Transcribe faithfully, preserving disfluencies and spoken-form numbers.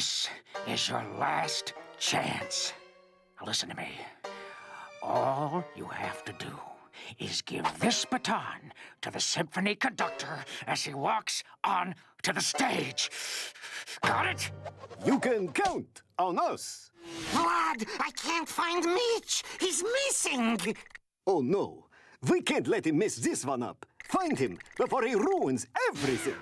This is your last chance. Now listen to me. All you have to do is give this baton to the symphony conductor as he walks on to the stage. Got it? You can count on us. Vlad, I can't find Mitch. He's missing. Oh, no. We can't let him mess this one up. Find him before he ruins everything.